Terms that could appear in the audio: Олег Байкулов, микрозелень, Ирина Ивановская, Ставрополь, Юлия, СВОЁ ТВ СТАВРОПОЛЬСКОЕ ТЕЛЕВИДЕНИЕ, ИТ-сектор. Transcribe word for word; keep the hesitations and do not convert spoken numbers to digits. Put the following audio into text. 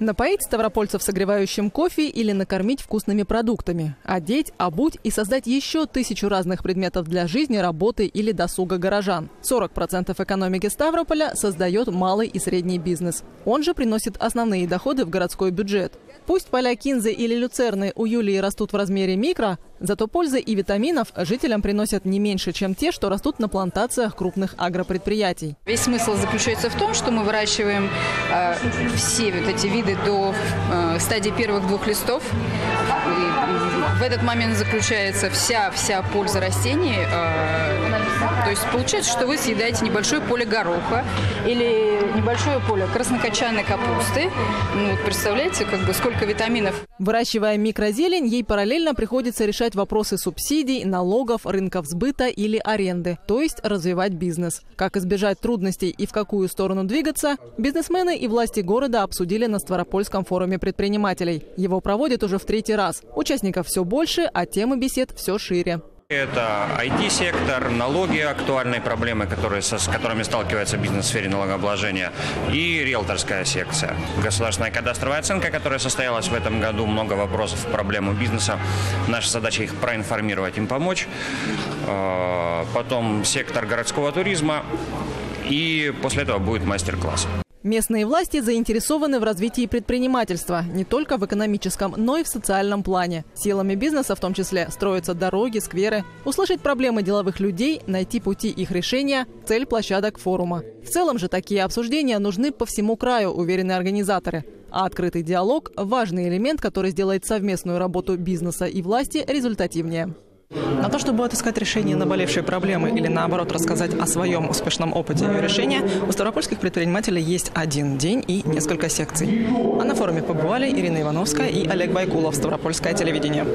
Напоить ставропольцев согревающим кофе или накормить вкусными продуктами. Одеть, обуть и создать еще тысячу разных предметов для жизни, работы или досуга горожан. сорок процентов экономики Ставрополя создает малый и средний бизнес. Он же приносит основные доходы в городской бюджет. Пусть поля кинзы или люцерны у Юлии растут в размере микро, зато пользы и витаминов жителям приносят не меньше, чем те, что растут на плантациях крупных агропредприятий. Весь смысл заключается в том, что мы выращиваем э, все вот эти виды до э, стадии первых двух листов. И в этот момент заключается вся, вся польза растений. Э, то есть получается, что вы съедаете небольшое поле гороха или небольшое поле краснокочанной капусты. Ну, вот представляете, как бы сколько витаминов. Выращивая микрозелень, ей параллельно приходится решать вопросы субсидий, налогов, рынков сбыта или аренды, то есть развивать бизнес. Как избежать трудностей и в какую сторону двигаться, бизнесмены и власти города обсудили на Ставропольском форуме предпринимателей. Его проводят уже в третий раз. Участников все больше, а темы бесед все шире. Это ай ти сектор, налоги, актуальные проблемы, которые, с которыми сталкивается бизнес в сфере налогообложения, и риэлторская секция. Государственная кадастровая оценка, которая состоялась в этом году, много вопросов, проблему бизнеса. Наша задача их проинформировать, им помочь. Потом сектор городского туризма, и после этого будет мастер-класс. Местные власти заинтересованы в развитии предпринимательства не только в экономическом, но и в социальном плане. Силами бизнеса в том числе строятся дороги, скверы. Услышать проблемы деловых людей, найти пути их решения – цель площадок форума. В целом же такие обсуждения нужны по всему краю, уверены организаторы. А открытый диалог – важный элемент, который сделает совместную работу бизнеса и власти результативнее. На то, чтобы отыскать решение наболевшей проблемы или, наоборот, рассказать о своем успешном опыте ее решения, у ставропольских предпринимателей есть один день и несколько секций. А на форуме побывали Ирина Ивановская и Олег Байкулов, Ставропольское телевидение.